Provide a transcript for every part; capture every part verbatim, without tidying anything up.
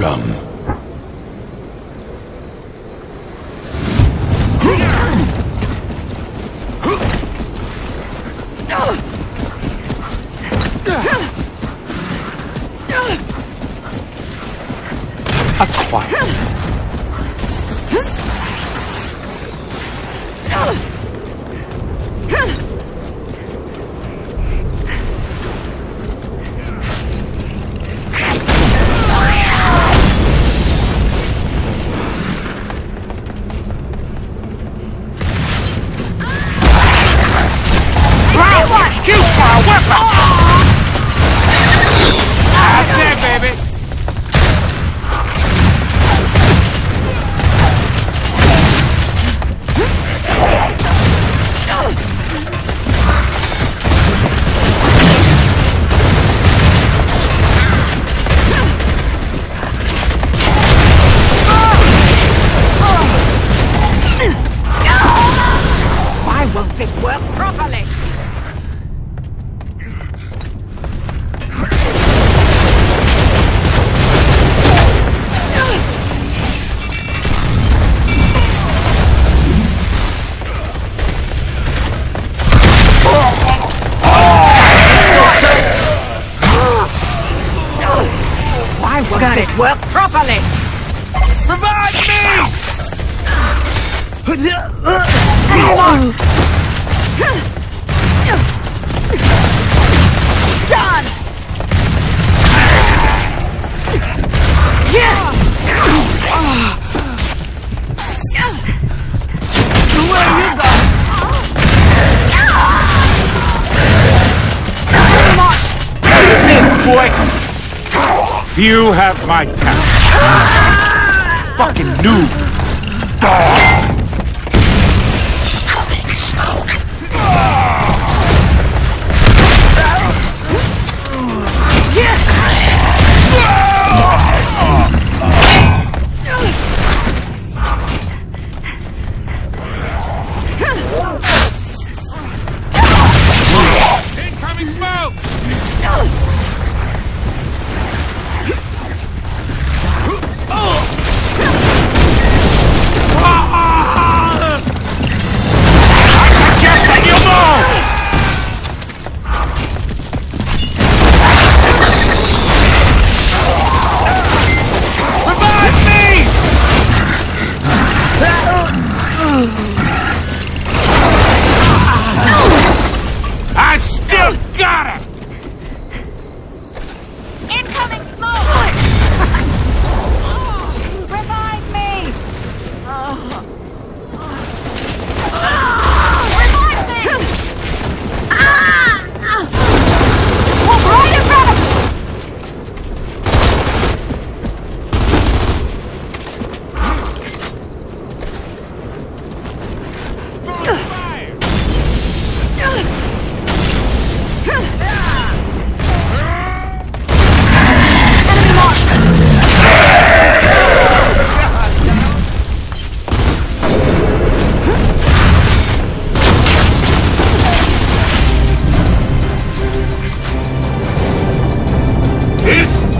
Welcome. Acquired. Work properly! Provide me! Done! Yes! Where you go? Come on! Boy! You have my talent. Ah! Fucking noob. Incoming smoke!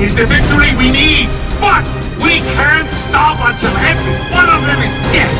Is the victory we need, but we can't stop until every one of them is dead.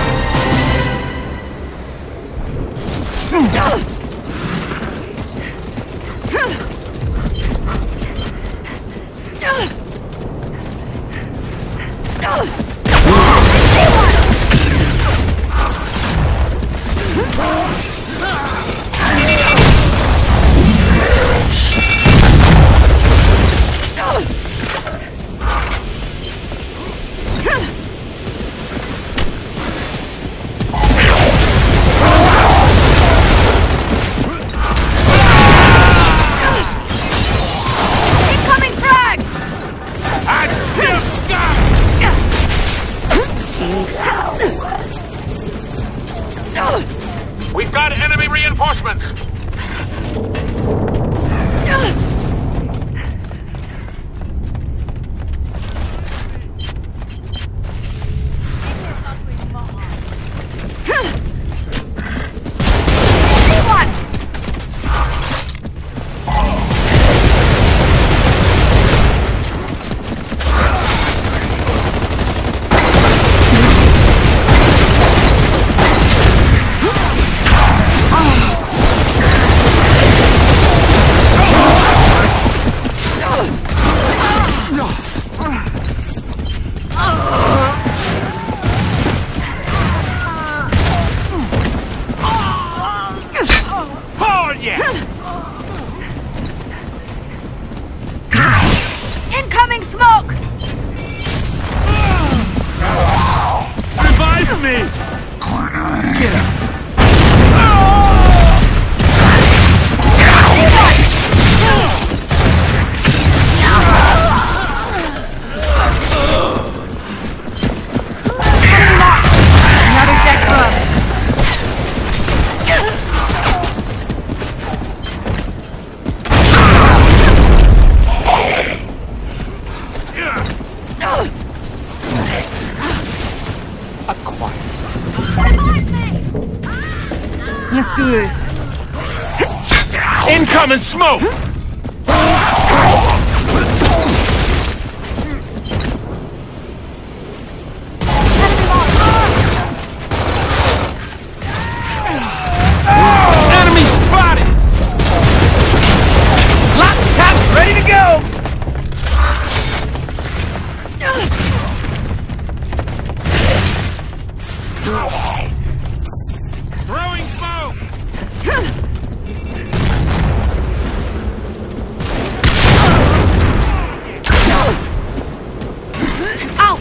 We've got enemy reinforcements! What? Let's do this. Incoming smoke! Enemy spotted! Lock, top, ready to go! Throwing smoke! Out!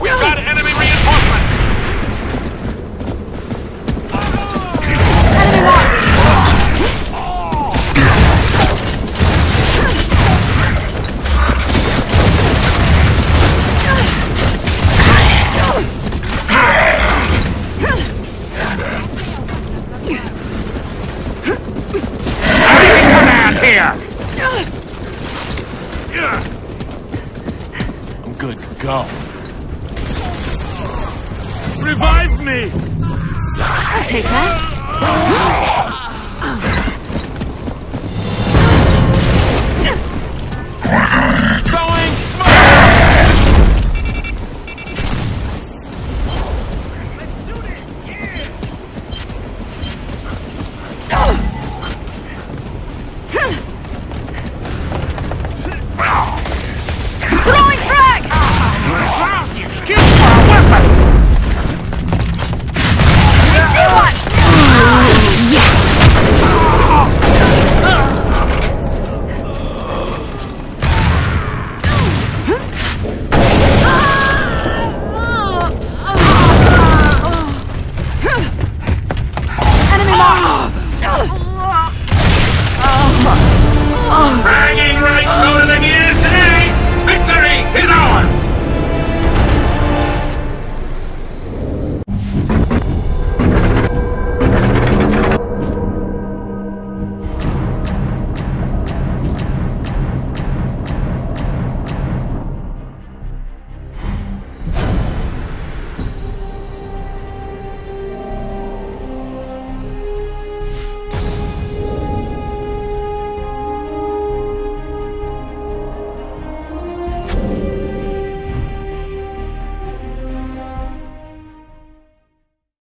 We've got enemy reinforcements! Enemy locked! I'm good to go. Revive me! I'll take that.